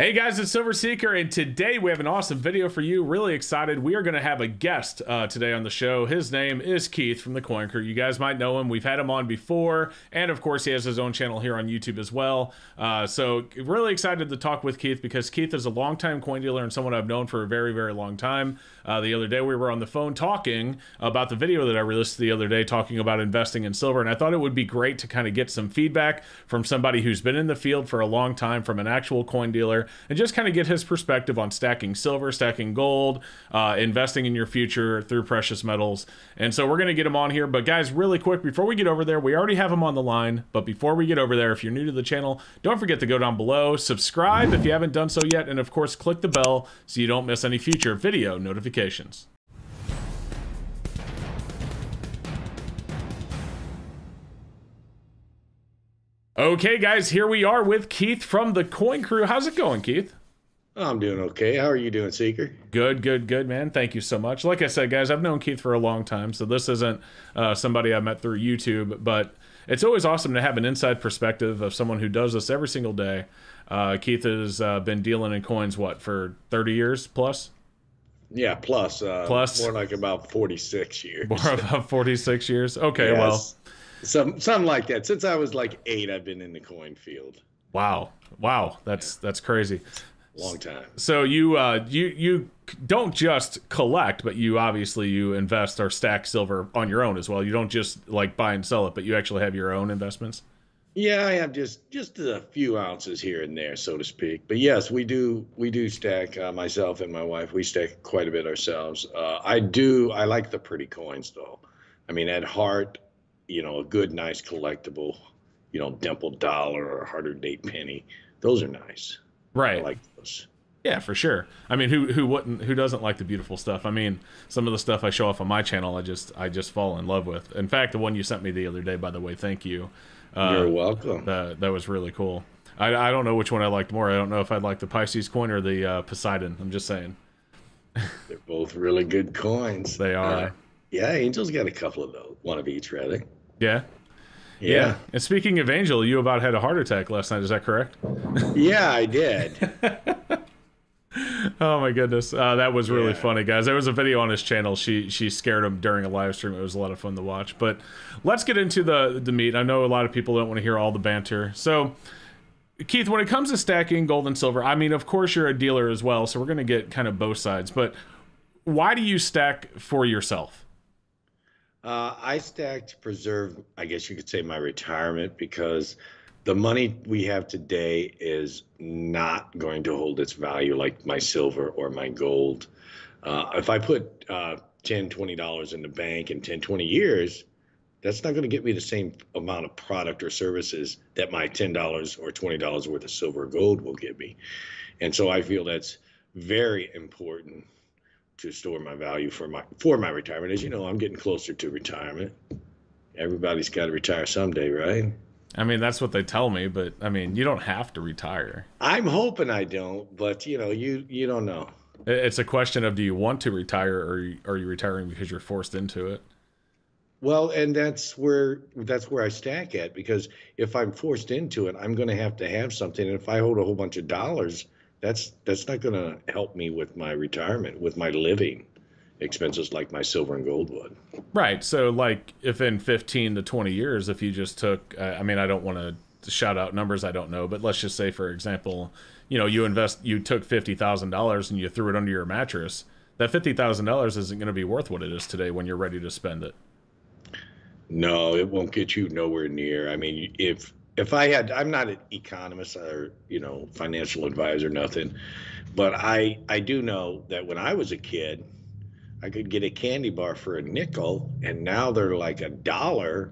Hey guys, it's Silver Seeker, and today we have an awesome video for you. Really excited. We are going to have a guest today on the show. His name is Keith from The Coin Crew. You guys might know him. We've had him on before, and of course, he has his own channel here on YouTube as well. So really excited to talk with Keith because Keith is a longtime coin dealer and someone I've known for a very, very long time. The other day, we were on the phone talking about the video that I released the other day, talking about investing in silver, and I thought it would be great to kind of get some feedback from somebody who's been in the field for a long time, from an actual coin dealer, and just kind of get his perspective on stacking silver, stacking gold, investing in your future through precious metals. And so we're going to get him on here. But guys, really quick, before we get over there, we already have him on the line. But before we get over there, if you're new to the channel, don't forget to go down below, subscribe if you haven't done so yet, and of course, click the bell so you don't miss any future video notifications. Okay, guys, here we are with Keith from The Coin Crew. How's it going, Keith? I'm doing okay. How are you doing, Seeker? Good, good, good, man. Thank you so much. Like I said, guys, I've known Keith for a long time, so this isn't somebody I met through YouTube, but it's always awesome to have an inside perspective of someone who does this every single day. Keith has been dealing in coins, what, for 30 years plus? Yeah, plus. More like about 46 years. More about 46 years? Okay, yes. Well... Something like that. Since I was like 8, I've been in the coin field. Wow, wow, that's crazy. Long time. So you you don't just collect, but you obviously you invest or stack silver on your own as well. You don't just like buy and sell it, but you actually have your own investments. Yeah, I have just a few ounces here and there, so to speak. But yes, we do stack. Myself and my wife, we stack quite a bit ourselves. I like the pretty coins though. I mean, at heart, you know, a good, nice collectible, you know, dimple dollar or 108 penny. Those are nice. Right. I like those. Yeah, for sure. I mean, who doesn't like the beautiful stuff? I mean, some of the stuff I show off on my channel, I just fall in love with. In fact, the one you sent me the other day, by the way, thank you. You're welcome. That was really cool. I don't know which one I liked more. I don't know if I'd like the Pisces coin or the Poseidon. I'm just saying. They're both really good coins. They are. Yeah, Angel's got a couple of those. One of each, rather. Yeah. And speaking of Angel, you about had a heart attack last night. Is that correct? Yeah, I did. Oh my goodness, that was really funny, guys. There was a video on his channel. She scared him during a live stream. It was a lot of fun to watch. But let's get into the meat. I know a lot of people don't want to hear all the banter. So, Keith, when it comes to stacking gold and silver, I mean, of course you're a dealer as well, so we're going to get kind of both sides. But why do you stack for yourself? I stacked to preserve, I guess you could say, my retirement, because the money we have today is not going to hold its value like my silver or my gold. If I put $10, $20 in the bank in 10, 20 years, that's not going to get me the same amount of product or services that my $10 or $20 worth of silver or gold will give me. And so I feel that's very important to store my value for my retirement. As you know, I'm getting closer to retirement. Everybody's got to retire someday, right? I mean, that's what they tell me, but I mean, you don't have to retire. I'm hoping I don't, but you know, you don't know. It's a question of, do you want to retire, or are you retiring because you're forced into it? Well, and that's where I stack at, because if I'm forced into it, I'm going to have something. And if I hold a whole bunch of dollars, that's not going to help me with my retirement, with my living expenses like my silver and gold would. Right. So like if in 15 to 20 years, if you just took, I mean, I don't want to shout out numbers, I don't know, but let's just say, for example, you know, you took $50,000 and you threw it under your mattress. That $50,000 isn't going to be worth what it is today when you're ready to spend it. No, it won't get you nowhere near. I mean, if I had, I'm not an economist or, you know, financial advisor, nothing, but I do know that when I was a kid, I could get a candy bar for a nickel, and now they're like $1.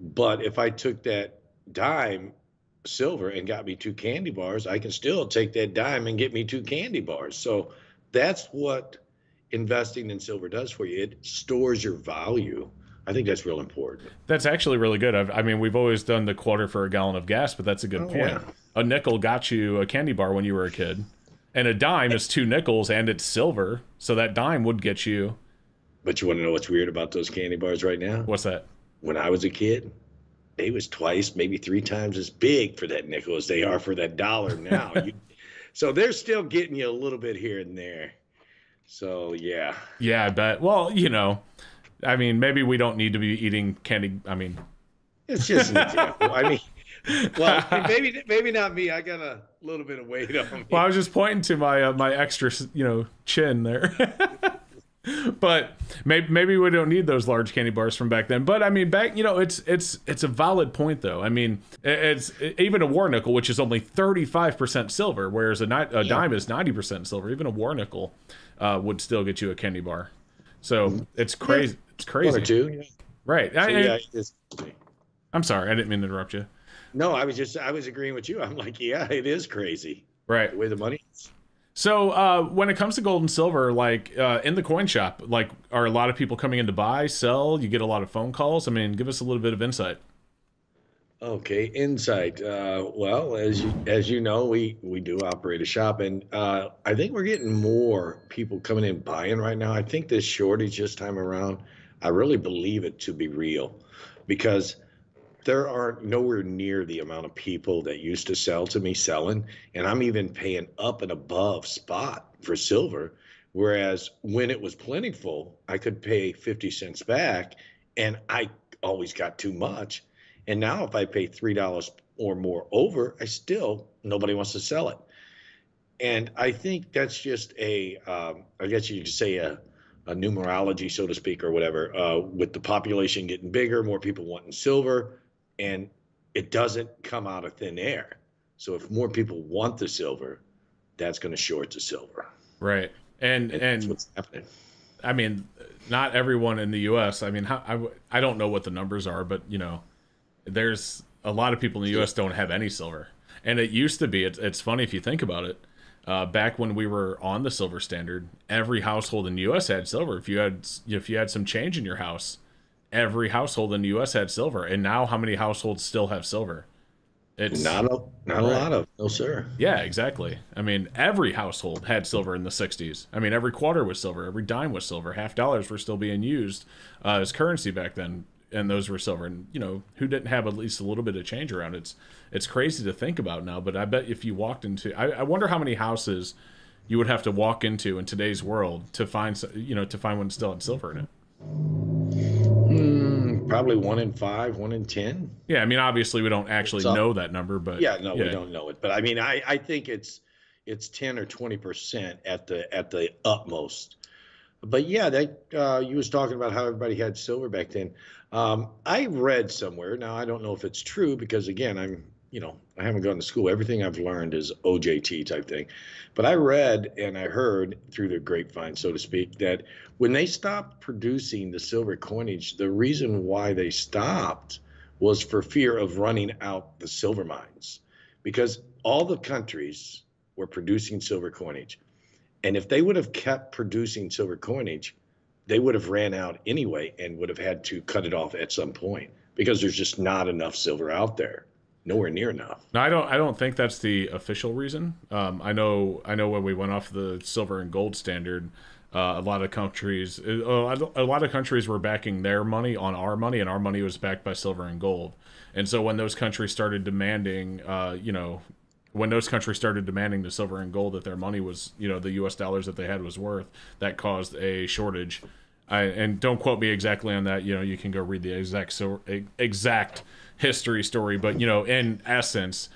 But if I took that dime silver and got me 2 candy bars, I can still take that dime and get me 2 candy bars. So that's what investing in silver does for you. It stores your value. I think that's real important. That's actually really good. I mean, we've always done the quarter for a gallon of gas, but that's a good point. Yeah. A nickel got you a candy bar when you were a kid, and a dime is 2 nickels, and it's silver, so that dime would get you. But you want to know what's weird about those candy bars right now? What's that? When I was a kid, they was twice, maybe 3 times as big for that nickel as they are for that dollar now. you, So they're still getting you a little bit here and there. So, yeah. Yeah, I bet. Well, you know, I mean, maybe we don't need to be eating candy. I mean, it's just an example. I mean, well, maybe not me. I got a little bit of weight on me. Well, I was just pointing to my my extra, you know, chin there. But maybe we don't need those large candy bars from back then. But I mean, back, you know, it's a valid point though. I mean, it's even a war nickel, which is only 35% silver, whereas a dime is 90% silver. Even a war nickel would still get you a candy bar. So it's crazy. Yeah. It's crazy. One or two, yeah. Right. So, I'm sorry, I didn't mean to interrupt you. No, I was agreeing with you. I'm like, yeah, it is crazy. Right. The way the money is. So when it comes to gold and silver, like in the coin shop, like are a lot of people coming in to buy, sell? You get a lot of phone calls. I mean, give us a little bit of insight. Okay, insight. Well, as you know, we do operate a shop, and I think we're getting more people coming in buying right now. I think this shortage this time around, I really believe it to be real, because there are nowhere near the amount of people that used to sell to me selling, and I'm even paying up and above spot for silver, whereas when it was plentiful, I could pay 50 cents back, and I always got too much. And now if I pay $3 or more over, nobody wants to sell it. And I think that's just a, I guess you could say a numerology, so to speak, or whatever, with the population getting bigger, more people wanting silver. And it doesn't come out of thin air. So if more people want the silver, that's going to short the silver. Right. And that's what's happening. I mean, not everyone in the U.S. I mean, I don't know what the numbers are, but, you know, there's a lot of people in the U.S. don't have any silver. And it used to be, it's funny if you think about it, back when we were on the silver standard, every household in the U.S. had silver. If you had some change in your house, every household in the U.S. had silver. And now, how many households still have silver? It's not a lot of, no sir. Yeah, exactly. I mean, every household had silver in the 60s. I mean, every quarter was silver, every dime was silver, half dollars were still being used as currency back then, and those were silver. And you know, who didn't have at least a little bit of change around? It's crazy to think about now, but I bet if you walked into, I wonder how many houses you would have to walk into in today's world to find, you know, to find one still had silver in it. Probably 1 in 5, 1 in 10. Yeah, I mean, obviously we don't actually know that number, but yeah, no, yeah, we don't know it. But I mean, I think it's 10 or 20% at the utmost. But yeah, that you was talking about how everybody had silver back then. I read somewhere, now I don't know if it's true, because again, I haven't gone to school. Everything I've learned is OJT type thing. But I read and I heard through the grapevine, so to speak, that when they stopped producing the silver coinage, the reason why they stopped was for fear of running out the silver mines, because all the countries were producing silver coinage. And if they would have kept producing silver coinage, they would have ran out anyway and would have had to cut it off at some point, because there's just not enough silver out there, nowhere near enough. No, I don't think that's the official reason. I know when we went off the silver and gold standard, a lot of countries were backing their money on our money, and our money was backed by silver and gold. And so when those countries started demanding, when those countries started demanding the silver and gold that their money was, you know, the U.S. dollars that they had was worth, that caused a shortage. And don't quote me exactly on that. You know, you can go read the exact history story. But, you know, in essence,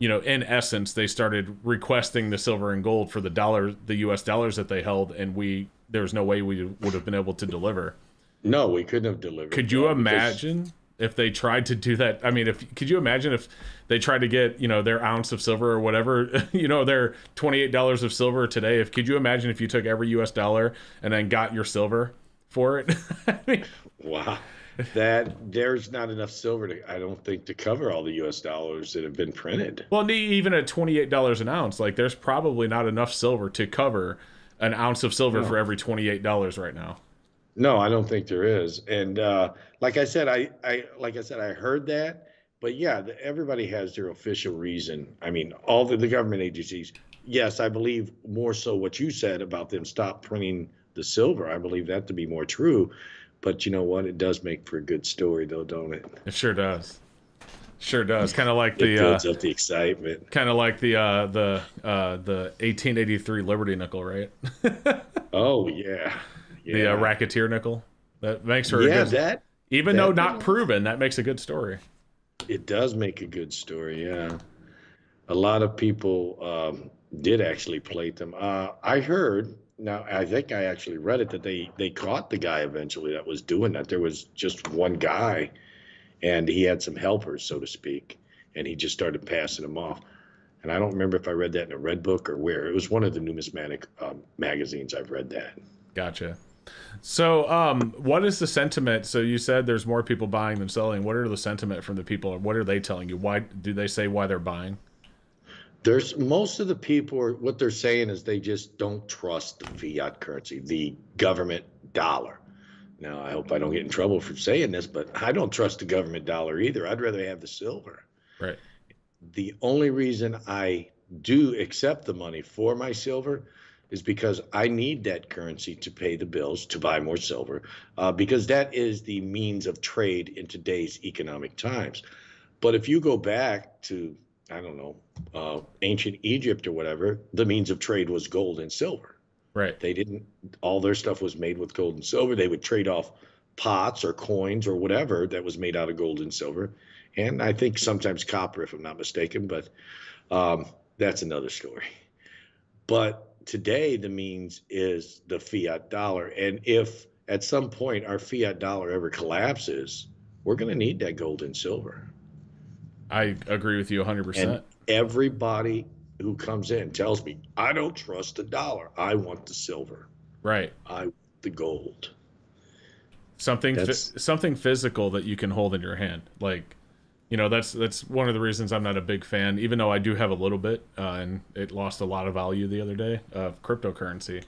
they started requesting the silver and gold for the U.S. dollars that they held. And there was no way we would have been able to deliver. No, we couldn't have delivered. Could you imagine? If they tried to do that, I mean, could you imagine if they tried to get, you know, their ounce of silver or whatever, you know, their $28 of silver today? Could you imagine if you took every U.S. dollar and then got your silver for it? I mean, wow, there's not enough silver I don't think, to cover all the U.S. dollars that have been printed. Well, even at $28 an ounce, like there's probably not enough silver to cover an ounce of silver for every $28 right now. No, I don't think there is. And like I said, I heard that, but yeah, everybody has their official reason. I mean, all the government agencies. Yes, I believe more so what you said about them stop printing the silver. I believe that to be more true. But you know what? It does make for a good story, though, don't it? It sure does. Sure does. Kind of like the builds up the excitement. Kind of like the 1883 Liberty nickel, right? Oh yeah, yeah. The racketeer nickel. That makes her. Yeah, that. Even though not proven, that makes a good story. It does make a good story. Yeah, a lot of people did actually plate them. I heard. Now, I think I actually read it that they caught the guy eventually that was doing that. There was just one guy, and he had some helpers, so to speak, and he just started passing them off. And I don't remember if I read that in a Red Book or where. It was one of the numismatic magazines I've read that. Gotcha. So what is the sentiment? So you said there's more people buying than selling. What are the sentiment from the people? What are they telling you? Why do they say why they're buying? There's most of the people are what they're saying is they just don't trust the fiat currency, the government dollar. Now, I hope I don't get in trouble for saying this, but I don't trust the government dollar either. I'd rather have the silver. Right. The only reason I do accept the money for my silver is because I need that currency to pay the bills, to buy more silver, because that is the means of trade in today's economic times. But if you go back to, I don't know, ancient Egypt or whatever, the means of trade was gold and silver. Right. They didn't, all their stuff was made with gold and silver. They would trade off pots or coins or whatever that was made out of gold and silver. And I think sometimes copper, if I'm not mistaken, but that's another story. But today the means is the fiat dollar. And if at some point our fiat dollar ever collapses, we're going to need that gold and silver. I agree with you 100%. And everybody who comes in tells me, I don't trust the dollar. I want the silver. Right. I want the gold. Something physical that you can hold in your hand. Like, you know, that's one of the reasons I'm not a big fan, even though I do have a little bit, and it lost a lot of value the other day, of cryptocurrency.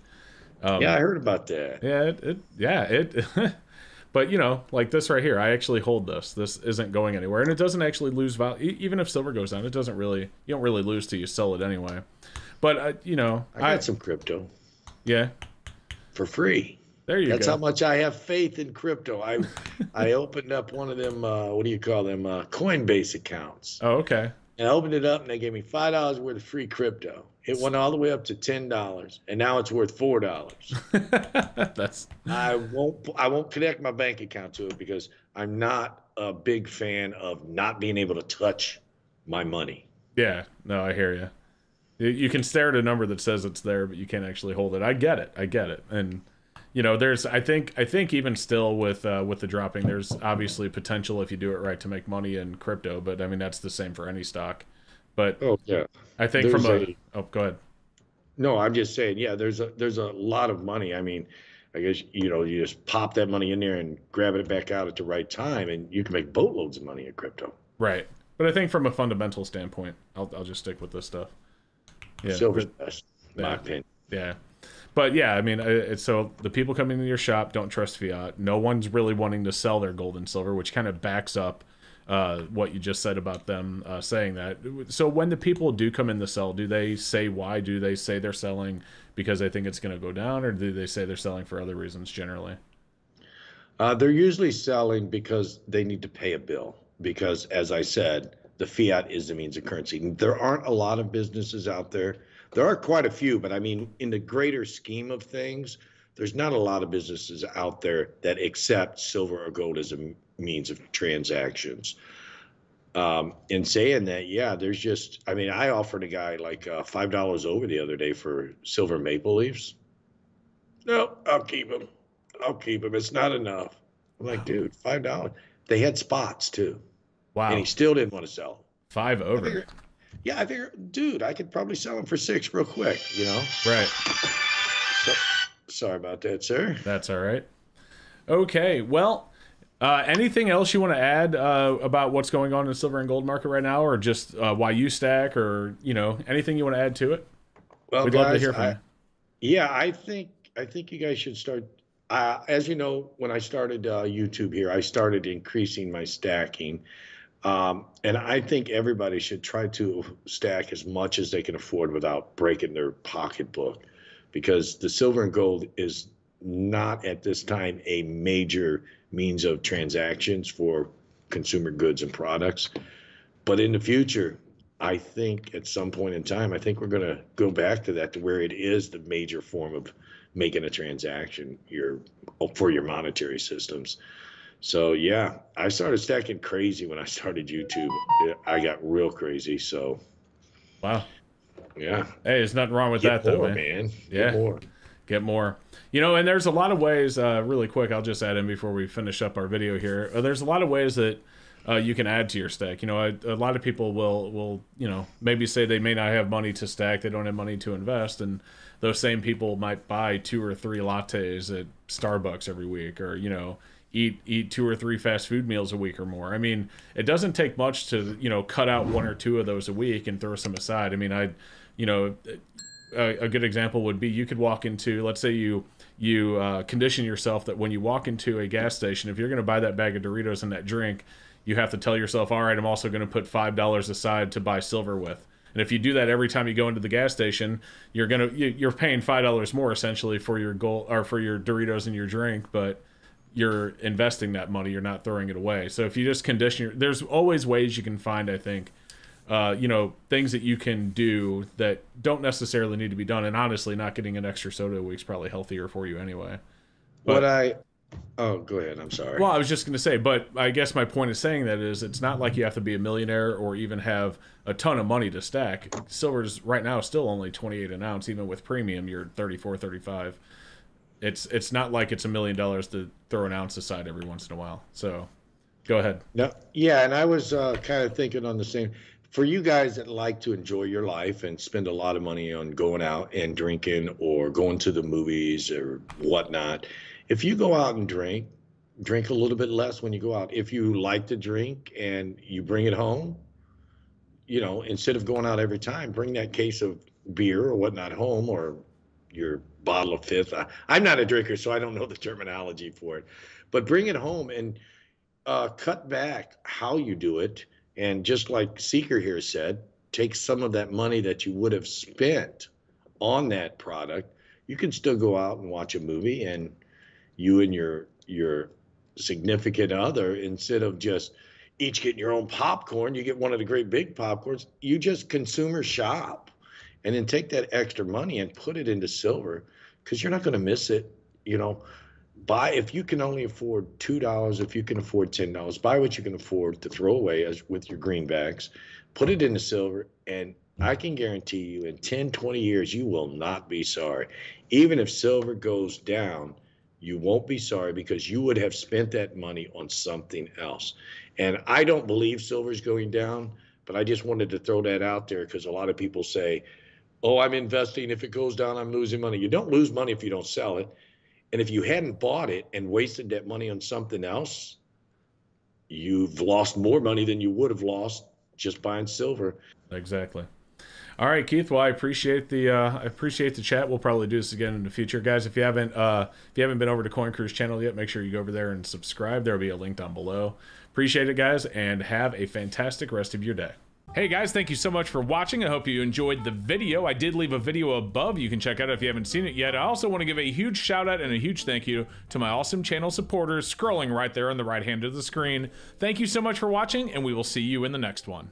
Yeah, I heard about that. Yeah, but, you know, like this right here, I actually hold this. This isn't going anywhere. And it doesn't actually lose value. Even if silver goes down, it doesn't really, you don't really lose till you sell it anyway. But, you know. I got some crypto. Yeah. For free. There you go. That's how much I have faith in crypto. I opened up one of them, what do you call them, Coinbase accounts. Oh, okay. And I opened it up and they gave me $5 worth of free crypto. It went all the way up to $10 and now it's worth $4. That's I won't connect my bank account to it because I'm not a big fan of not being able to touch my money. Yeah, no, I hear you. You can stare at a number that says it's there, but you can't actually hold it. I get it. I get it. And you know, there's I think even still with the dropping, there's obviously potential if you do it right to make money in crypto, but I mean that's the same for any stock. But oh yeah, I think there's from a oh go ahead. No, I'm just saying yeah. There's a lot of money. I mean, I guess you know you just pop that money in there and grab it back out at the right time, and you can make boatloads of money in crypto. Right, but I think from a fundamental standpoint, I'll just stick with this stuff. Yeah, silver's best, in my opinion. Yeah, but yeah, I mean, so the people coming into your shop don't trust fiat. No one's really wanting to sell their gold and silver, which kind of backs up. What you just said about them saying that. So when the people do come in to sell, do they say why? Do they say they're selling because they think it's going to go down, or do they say they're selling for other reasons generally? They're usually selling because they need to pay a bill because, as I said, the fiat is the means of currency. There aren't a lot of businesses out there. There are quite a few, but I mean, in the greater scheme of things, there's not a lot of businesses out there that accept silver or gold as a means of transactions. In saying that, yeah, there's just, I mean, I offered a guy like $5 over the other day for silver maple leaves. No, I'll keep them. I'll keep them. It's not enough. I'm like, dude, $5. They had spots too. Wow. And he still didn't want to sell them. Five over. I figured, dude, I could probably sell them for $6 real quick, you know? Right. So, sorry about that, sir. That's all right. Okay. Well, anything else you want to add about what's going on in the silver and gold market right now, or just why you stack, or you know, anything you want to add to it? Well, we'd love to hear from you. Yeah, I think you guys should start. As you know, when I started YouTube here, I started increasing my stacking, and I think everybody should try to stack as much as they can afford without breaking their pocketbook, because the silver and gold is not at this time a major means of transactions for consumer goods and products. But in the future, I think at some point in time, I think we're going to go back to that, to where it is the major form of making a transaction for your monetary systems. So, yeah, I started stacking crazy when I started YouTube. I got real crazy. So, wow. Yeah. Hey, there's nothing wrong with that, though, man. Yeah. Get more. Get more. You know, and there's a lot of ways, really quick, I'll just add in before we finish up our video here. There's a lot of ways that you can add to your stack. You know, a lot of people will, you know, maybe say they may not have money to stack, they don't have money to invest, and those same people might buy 2 or 3 lattes at Starbucks every week, or, you know, eat 2 or 3 fast food meals a week or more. I mean, it doesn't take much to, you know, cut out 1 or 2 of those a week and throw some aside. I mean, you know, a good example would be, you could walk into, let's say you condition yourself that when you walk into a gas station, if you're going to buy that bag of Doritos and that drink, you have to tell yourself, all right, I'm also going to put $5 aside to buy silver with. And if you do that every time you go into the gas station, you're paying $5 more essentially for your goal, or for your Doritos and your drink, but you're investing that money, you're not throwing it away. So if you just condition there's always ways you can find, I think, you know, things that you can do that don't necessarily need to be done. And honestly, not getting an extra soda a week's probably healthier for you anyway. But oh, go ahead. I'm sorry. Well, I was just going to say, but I guess my point of saying that is, it's not like you have to be a millionaire or even have a ton of money to stack. Silver's right now still only $28 an ounce, even with premium. You're $34, $35. It's not like it's $1 million to throw an ounce aside every once in a while. So, go ahead. No, yeah, and I was kind of thinking on the same. For you guys that like to enjoy your life and spend a lot of money on going out and drinking or going to the movies or whatnot, if you go out and drink a little bit less when you go out. If you like to drink and you bring it home, you know, instead of going out every time, bring that case of beer or whatnot home, or your bottle of fifth. I'm not a drinker, so I don't know the terminology for it, but bring it home and cut back how you do it. And just like Seeker here said, take some of that money that you would have spent on that product. You can still go out and watch a movie, and you and your significant other, instead of just each getting your own popcorn, you get one of the great big popcorns. You just consumer shop. And then take that extra money and put it into silver, because you're not going to miss it. You know, buy, if you can only afford $2, if you can afford $10, buy what you can afford to throw away as with your greenbacks, put it into silver. And I can guarantee you in 10, 20 years, you will not be sorry. Even if silver goes down, you won't be sorry, because you would have spent that money on something else. And I don't believe silver is going down, but I just wanted to throw that out there, because a lot of people say, oh, I'm investing, if it goes down, I'm losing money. You don't lose money if you don't sell it. And if you hadn't bought it and wasted that money on something else, you've lost more money than you would have lost just buying silver. Exactly. All right, Keith. Well, I appreciate the chat. We'll probably do this again in the future, guys. If you haven't been over to Coin Crew's channel yet, make sure you go over there and subscribe. There'll be a link down below. Appreciate it, guys, and have a fantastic rest of your day. Hey guys, thank you so much for watching. I hope you enjoyed the video. I did leave a video above you can check out if you haven't seen it yet. I also want to give a huge shout out and a huge thank you to my awesome channel supporters, scrolling right there on the right hand of the screen. Thank you so much for watching, and we will see you in the next one.